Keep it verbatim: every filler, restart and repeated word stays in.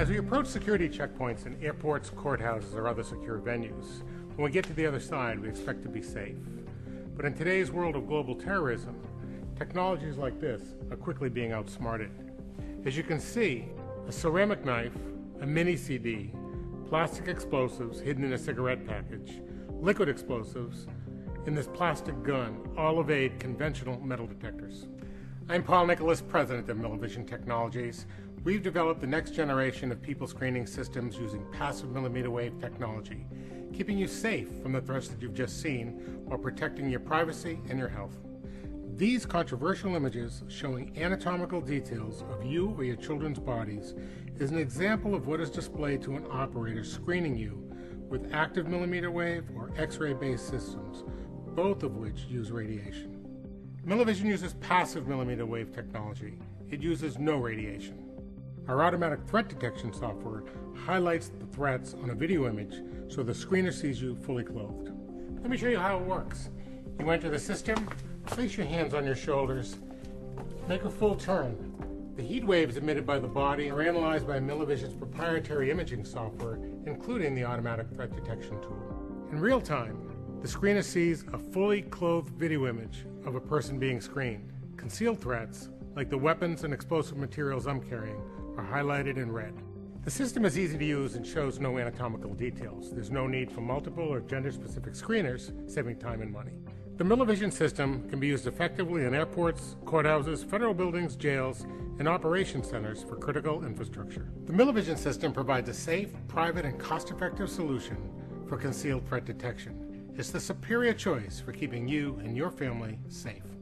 As we approach security checkpoints in airports, courthouses, or other secure venues, when we get to the other side, we expect to be safe. But in today's world of global terrorism, technologies like this are quickly being outsmarted. As you can see, a ceramic knife, a mini C D, plastic explosives hidden in a cigarette package, liquid explosives, and this plastic gun all evade conventional metal detectors. I'm Paul Nicholas, president of Millivision Technologies. We've developed the next generation of people screening systems using passive millimeter wave technology, keeping you safe from the threats that you've just seen while protecting your privacy and your health. These controversial images showing anatomical details of you or your children's bodies is an example of what is displayed to an operator screening you with active millimeter wave or X-ray based systems, both of which use radiation. Millivision uses passive millimeter wave technology. It uses no radiation. Our automatic threat detection software highlights the threats on a video image so the screener sees you fully clothed. Let me show you how it works. You enter the system, place your hands on your shoulders, make a full turn. The heat waves emitted by the body are analyzed by Millivision's proprietary imaging software, including the automatic threat detection tool. In real time, the screener sees a fully clothed video image of a person being screened. Concealed threats, like the weapons and explosive materials I'm carrying, are highlighted in red. The system is easy to use and shows no anatomical details. There's no need for multiple or gender-specific screeners, saving time and money. The Millivision system can be used effectively in airports, courthouses, federal buildings, jails, and operation centers for critical infrastructure. The Millivision system provides a safe, private, and cost-effective solution for concealed threat detection. It's the superior choice for keeping you and your family safe.